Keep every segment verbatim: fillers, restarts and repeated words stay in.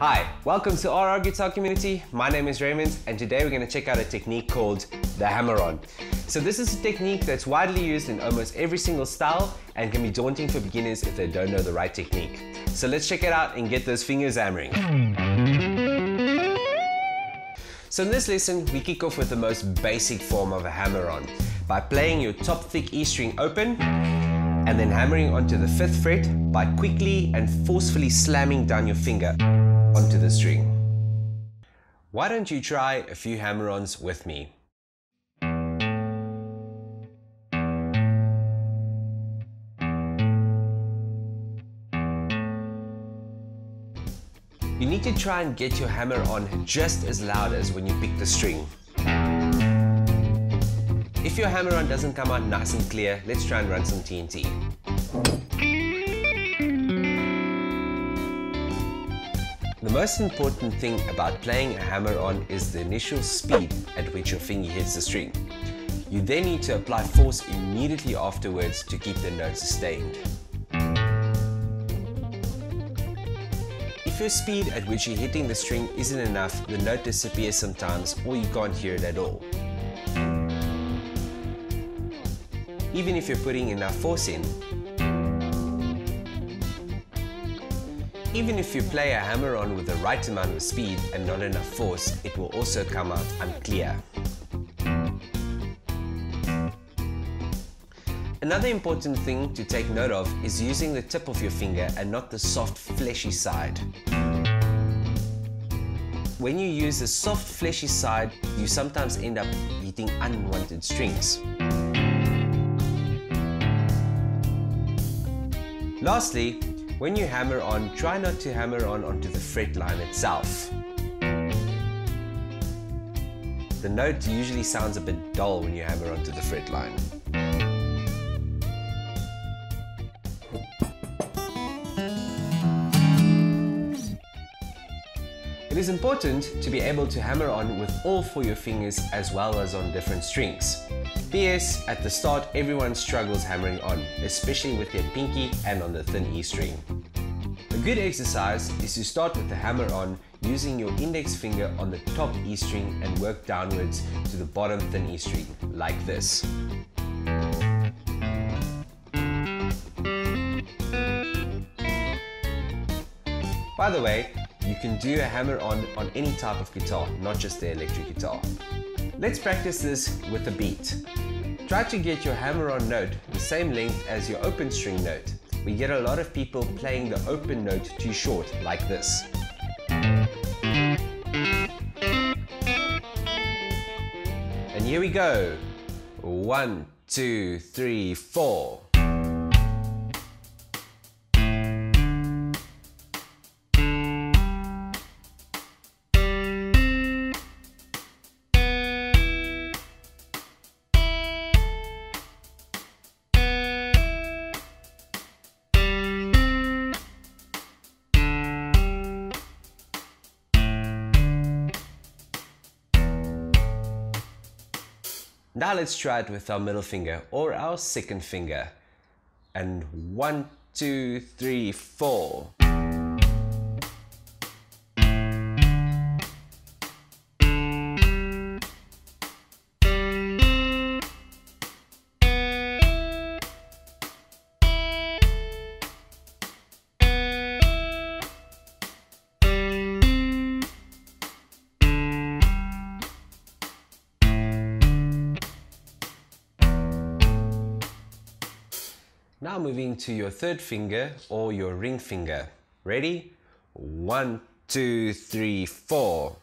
Hi, welcome to R R Guitar Community. My name is Raymond, and today we're going to check out a technique called the hammer-on. So this is a technique that's widely used in almost every single style and can be daunting for beginners if they don't know the right technique. So let's check it out and get those fingers hammering. So in this lesson, we kick off with the most basic form of a hammer-on by playing your top thick E string open and then hammering onto the fifth fret by quickly and forcefully slamming down your finger onto the string. Why don't you try a few hammer-ons with me? You need to try and get your hammer on just as loud as when you pick the string. If your hammer-on doesn't come out nice and clear, let's try and run some T N T. The most important thing about playing a hammer-on is the initial speed at which your finger hits the string. You then need to apply force immediately afterwards to keep the note sustained. If your speed at which you're hitting the string isn't enough, the note disappears sometimes or you can't hear it at all. Even if you're putting enough force in. Even if you play a hammer-on with the right amount of speed and not enough force, it will also come out unclear. Another important thing to take note of is using the tip of your finger and not the soft, fleshy side. When you use the soft, fleshy side, you sometimes end up hitting unwanted strings. Lastly, when you hammer on, try not to hammer on onto the fret line itself. The note usually sounds a bit dull when you hammer onto the fret line. It is important to be able to hammer on with all four of your fingers as well as on different strings. P S At the start, everyone struggles hammering on, especially with their pinky and on the thin E string. A good exercise is to start with the hammer on using your index finger on the top E string and work downwards to the bottom thin E string, like this. By the way, you can do a hammer-on on any type of guitar, not just the electric guitar. Let's practice this with a beat. Try to get your hammer-on note the same length as your open string note. We get a lot of people playing the open note too short, like this. And here we go. One, two, three, four. Now let's try it with our middle finger or our second finger. And one, two, three, four. Now moving to your third finger or your ring finger. Ready? One, two, three, four.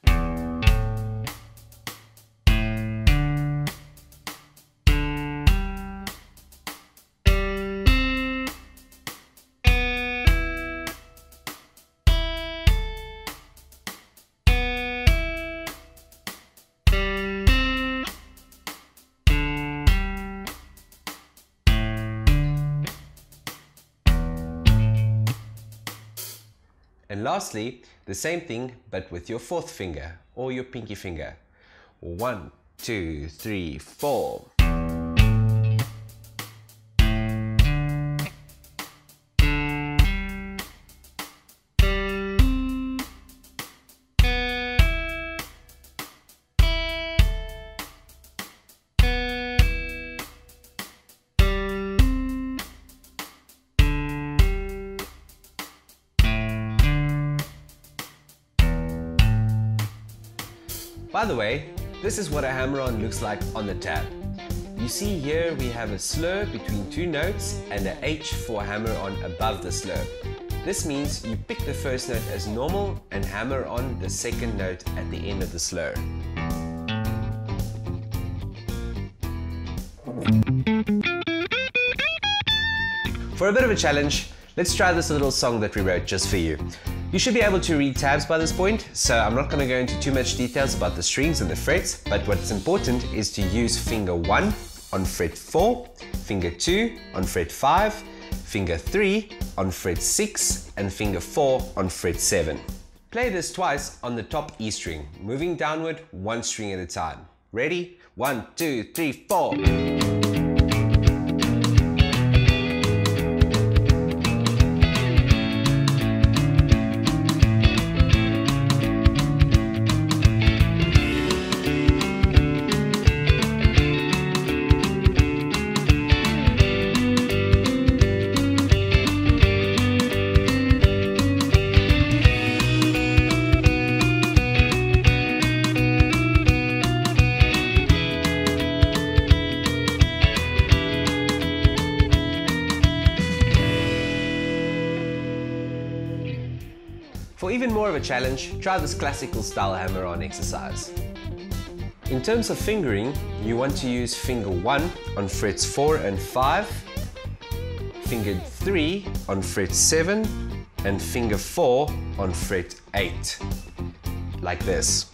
And lastly, the same thing, but with your fourth finger or your pinky finger. One, two, three, four. By the way, this is what a hammer-on looks like on the tab. You see here we have a slur between two notes and an H for hammer-on above the slur. This means you pick the first note as normal and hammer on the second note at the end of the slur. For a bit of a challenge, let's try this little song that we wrote just for you. You should be able to read tabs by this point, so I'm not going to go into too much details about the strings and the frets, but what's important is to use finger one on fret four, finger two on fret five, finger three on fret six, and finger four on fret seven. Play this twice on the top E string, moving downward one string at a time. Ready? One, two, three, four. For even more of a challenge, try this classical style hammer-on exercise. In terms of fingering, you want to use finger one on frets four and five, finger three on fret seven, and finger four on fret eight, like this.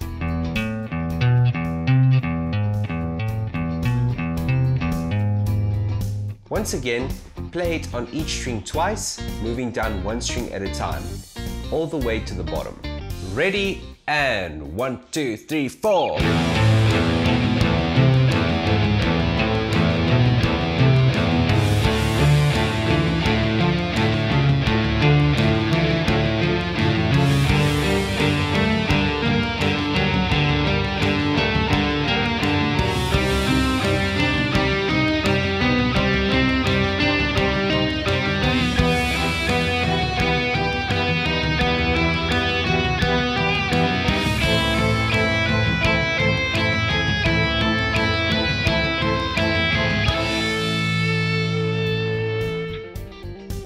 Once again, play it on each string twice, moving down one string at a time, all the way to the bottom. Ready, and one, two, three, four.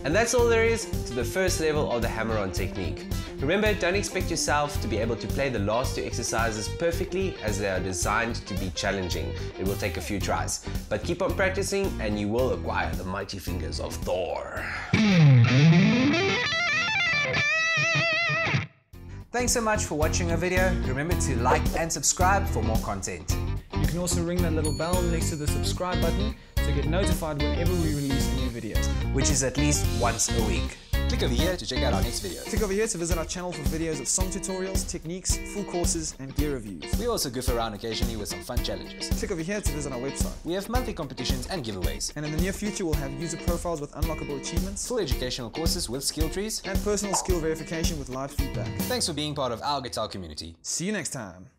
And that's all there is to the first level of the hammer-on technique. Remember, don't expect yourself to be able to play the last two exercises perfectly, as they are designed to be challenging. It will take a few tries. But keep on practicing and you will acquire the mighty fingers of Thor. Thanks so much for watching our video. Remember to like and subscribe for more content. You can also ring that little bell next to the subscribe button to get notified whenever we release a new video, which is at least once a week. Click over here to check out our next video. Click over here to visit our channel for videos of song tutorials, techniques, full courses, and gear reviews. We also goof around occasionally with some fun challenges. Click over here to visit our website. We have monthly competitions and giveaways. And in the near future, we'll have user profiles with unlockable achievements, full educational courses with skill trees, and personal skill verification with live feedback. Thanks for being part of our guitar community. See you next time.